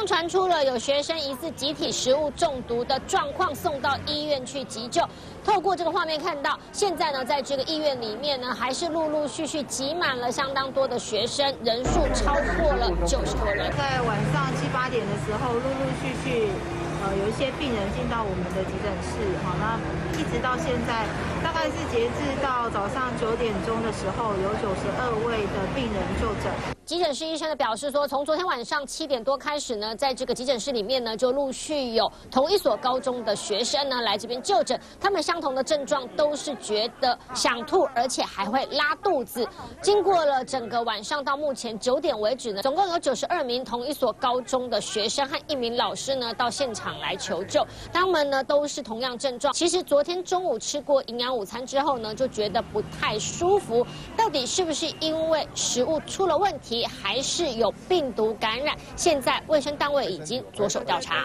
上传出了有学生疑似集体食物中毒的状况，送到医院去急救。透过这个画面看到，现在呢，在这个医院里面呢，还是陆陆续续挤满了相当多的学生，人数超过了90多人。在晚上7、8点的时候，陆陆续续有一些病人进到我们的急诊室，好，那一直到现在，大概是截至到早上9点钟的时候，有92位的病人就诊。 急诊室医生表示说，从昨天晚上7点多开始呢，在这个急诊室里面呢，就陆续有同一所高中的学生呢来这边就诊，他们相同的症状都是觉得想吐，而且还会拉肚子。经过了整个晚上到目前9点为止呢，总共有92名同一所高中的学生和1名老师呢到现场来求救，他们呢都是同样症状。其实昨天中午吃过营养午餐之后呢，就觉得不太舒服，到底是不是因为食物出了问题？ 还是有病毒感染，现在卫生单位已经着手调查。